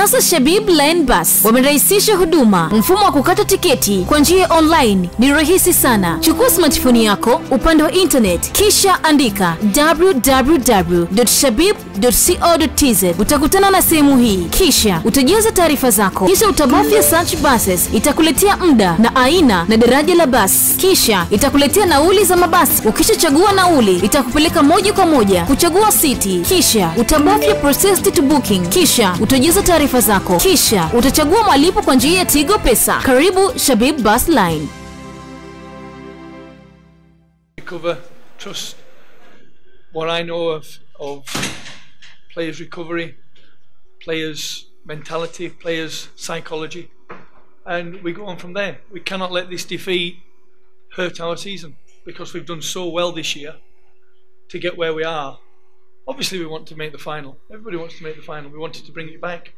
Sasa Shabib Line Bus wamerahisisha huduma. Mfumo wa kukata tiketi kwa njia online ni rahisi sana. Chukua smartphone yako, upande wa internet, kisha andika www.shabib.co.tz. Utakutana na sehemu hii, kisha utajaza taarifa zako, kisha utabofya search buses. Itakuletea muda na aina na daraja la basi, kisha itakuletea nauli za mabasi. Ukishachagua nauli, itakupeleka moja kwa moja kuchagua city, kisha utabofya process to booking, kisha utajaza taarifa zako, kisha utachagua malipo kwa njia ya Tigo Pesa. Karibu Shabib Bus Line. Recover trust. What I know of players' recovery, players' mentality, players' psychology, and we go on from there. We cannot let this defeat hurt our season, because we've done so well this year to get where we are. Obviously we want to make the final, everybody wants to make the final, we wanted to bring it back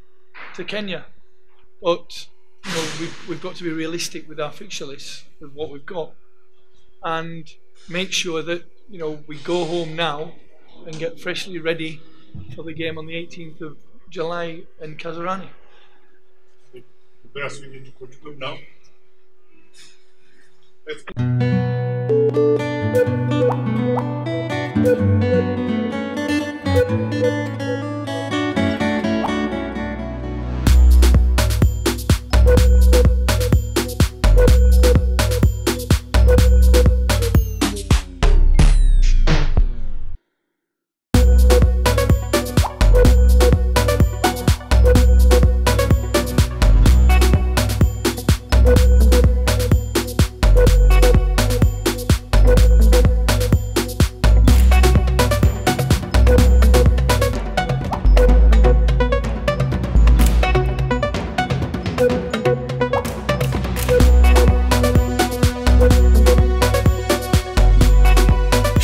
to Kenya, but you know, we've got to be realistic with our fixture list, with what we've got, and make sure that, you know, we go home now and get freshly ready for the game on the 18th of July in Kazurani. The best we need to go to club now. Let's go.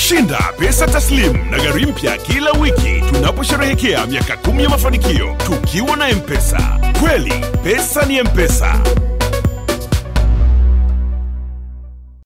Shinda Pesa Taslim na gari mpya kila wiki tunaposherehekea miaka 10 ya mafanikio tukiwa na Mpesa. Kweli pesa ni Mpesa.